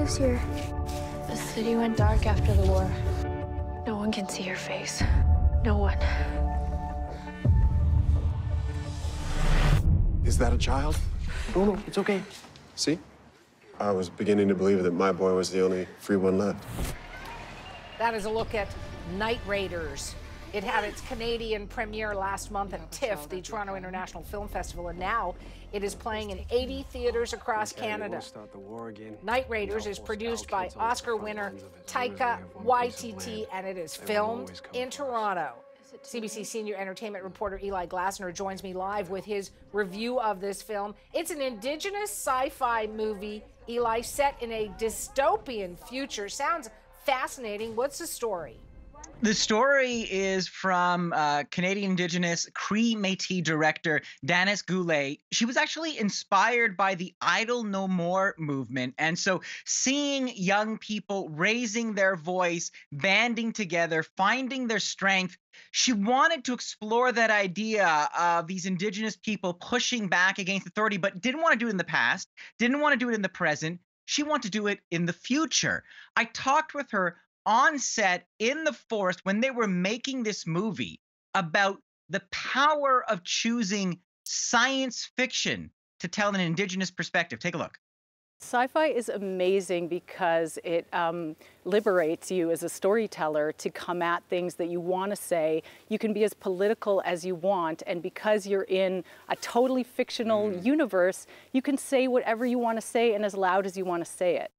lives here. The city went dark after the war. No one can see her face. No one. Is that a child? No, no, it's okay. See? I was beginning to believe that my boy was the only free one left. That is a look at Night Raiders. It had its Canadian premiere last month at TIFF, the Toronto International Film Festival, and now it is playing in 80 theaters across Canada. Night Raiders is produced by Oscar winner Taika Waititi, and it is filmed in Toronto. CBC senior entertainment reporter Eli Glasner joins me live with his review of this film. It's an indigenous sci-fi movie, Eli, set in a dystopian future. Sounds fascinating. What's the story? The story is from Canadian Indigenous Cree Métis director Danis Goulet. She was actually inspired by the Idle No More movement. And so seeing young people raising their voice, banding together, finding their strength, she wanted to explore that idea of these Indigenous people pushing back against authority, but didn't want to do it in the past, didn't want to do it in the present. She wanted to do it in the future. I talked with her on set in the forest when they were making this movie about the power of choosing science fiction to tell an Indigenous perspective. Take a look. Sci-fi is amazing because it liberates you as a storyteller to come at things that you want to say. You can be as political as you want, and because you're in a totally fictional universe, you can say whatever you want to say and as loud as you want to say it.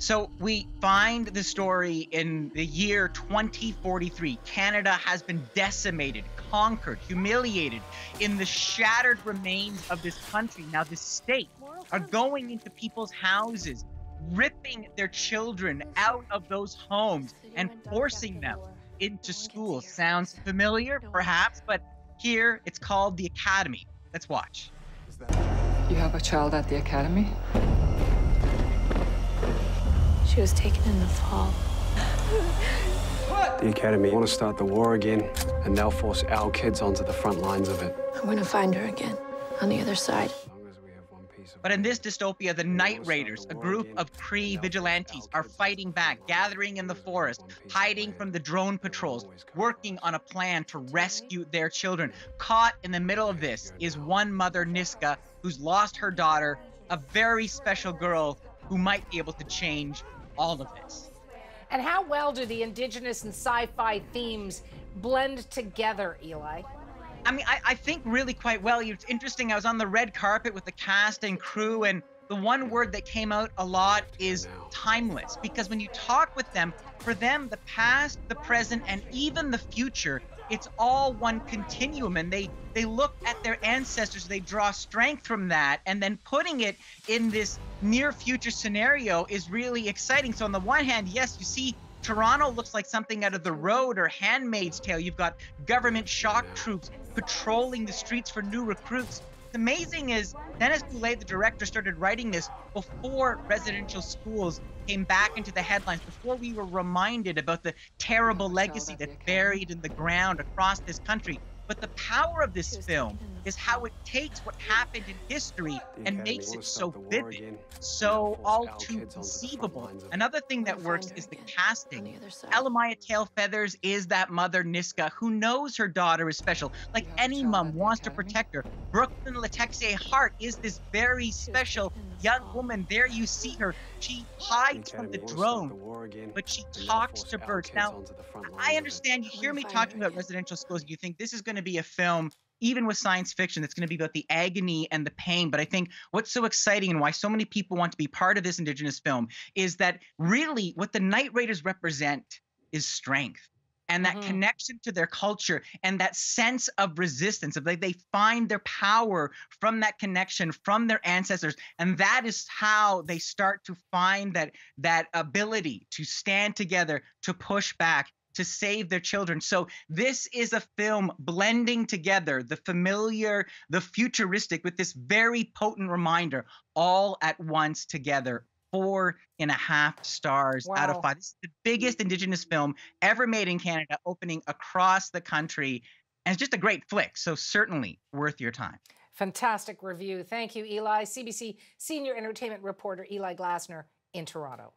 So we find the story in the year 2043. Canada has been decimated, conquered, humiliated in the shattered remains of this country. Now the state are going into people's houses, ripping their children out of those homes and forcing them into school. Sounds familiar, perhaps, but here it's called the Academy. Let's watch. You have a child at the Academy? She was taken in the fall. The Academy want to start the war again, and they'll force our kids onto the front lines of it. I'm going to find her again, on the other side. But in this dystopia, the Night Raiders, a group of Cree vigilantes, are fighting back, gathering in the forest, hiding from the drone patrols, working on a plan to rescue their children. Caught in the middle of this is one mother, Niska, who's lost her daughter, a very special girl who might be able to change all of this. And how well do the Indigenous and sci-fi themes blend together, Eli? I mean, I think really quite well. It's interesting, I was on the red carpet with the cast and crew, and the one word that came out a lot is timeless, because when you talk with them, for them, the past, the present, and even the future, it's all one continuum, and they look at their ancestors, they draw strength from that, and then putting it in this near future scenario is really exciting. So on the one hand, yes, you see Toronto looks like something out of The Road or Handmaid's Tale. You've got government shock troops patrolling the streets for new recruits. What's amazing is Danis Goulet, the director, started writing this before residential schools came back into the headlines, before we were reminded about the terrible legacy that's buried in the ground across this country. But the power of this film is how it takes what happened in history and makes it so vivid, so all too conceivable. Another thing that works is the casting. Elamaya Tailfeathers is that mother, Niska, who knows her daughter is special. Like any mom wants to protect her. Brooklyn Latexia Hart is this very special young woman. There you see her. She hides from the drone, but she talks to birds. Now, I understand you hear me talking about residential schools. You think this is going to be a film, even with science fiction, that's going to be about the agony and the pain. But I think what's so exciting and why so many people want to be part of this Indigenous film is that really what the Night Raiders represent is strength. And that connection to their culture and that sense of resistance, of like they find their power from that connection, from their ancestors. And that is how they start to find that ability to stand together, to push back, to save their children. So this is a film blending together the familiar, the futuristic, with this very potent reminder all at once together. 4.5 stars out of 5. This is the biggest Indigenous film ever made in Canada, opening across the country. And it's just a great flick, so certainly worth your time. Fantastic review. Thank you, Eli. CBC senior entertainment reporter Eli Glasner in Toronto.